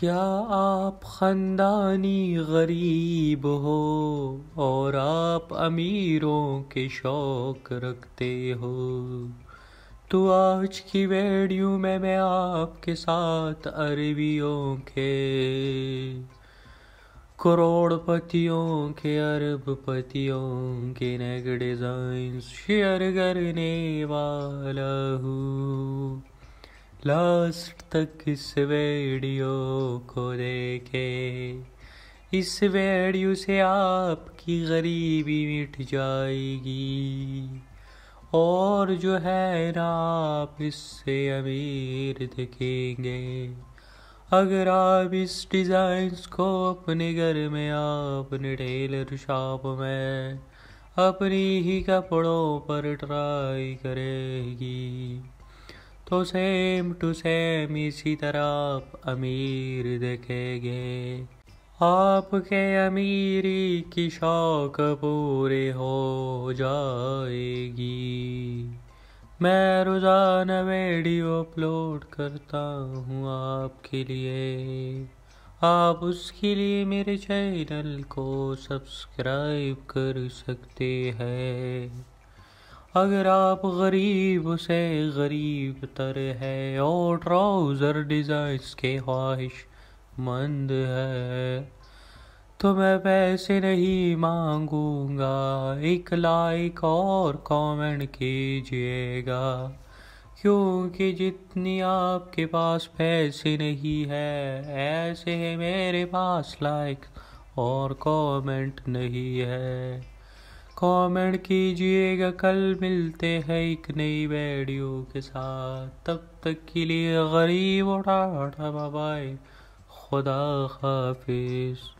क्या आप ख़ानदानी गरीब हो और आप अमीरों के शौक रखते हो। तो आज की वीडियो में मैं आपके साथ अरबियों के, करोड़पतियों के, अरबपतियों के नेक डिज़ाइन शेयर करने वाला हूँ। लास्ट तक इस वीडियो को देखें, इस वीडियो से आपकी गरीबी मिट जाएगी और जो है ना आप इससे अमीर दिखेंगे। अगर आप इस डिज़ाइंस को अपने घर में, अपने टेलर शॉप में, अपनी ही कपड़ों पर ट्राई करेगी तो सेम टू सेम इसी तरह आप अमीर देखेंगे। आपके अमीरी की शौक पूरे हो जाएगी। मैं रोज़ाना वीडियो अपलोड करता हूँ आपके लिए। आप उसके लिए मेरे चैनल को सब्सक्राइब कर सकते हैं। अगर आप गरीब से गरीब तर है और ट्राउज़र डिज़ाइंस के ख्वाहिशमंद है तो मैं पैसे नहीं मांगूंगा। एक लाइक और कमेंट कीजिएगा, क्योंकि जितनी आपके पास पैसे नहीं है ऐसे है मेरे पास लाइक और कमेंट नहीं है। कमेंट कीजिएगा। कल मिलते हैं एक नई वीडियो के साथ। तब तक के लिए गरीब उठा बाय, खुदा हाफिज़।